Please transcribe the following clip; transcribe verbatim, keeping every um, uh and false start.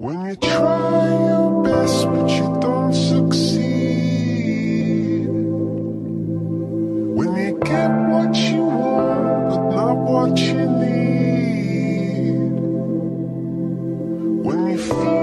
When you try your best but you don't succeed, when you get what you want but not what you need, when you feel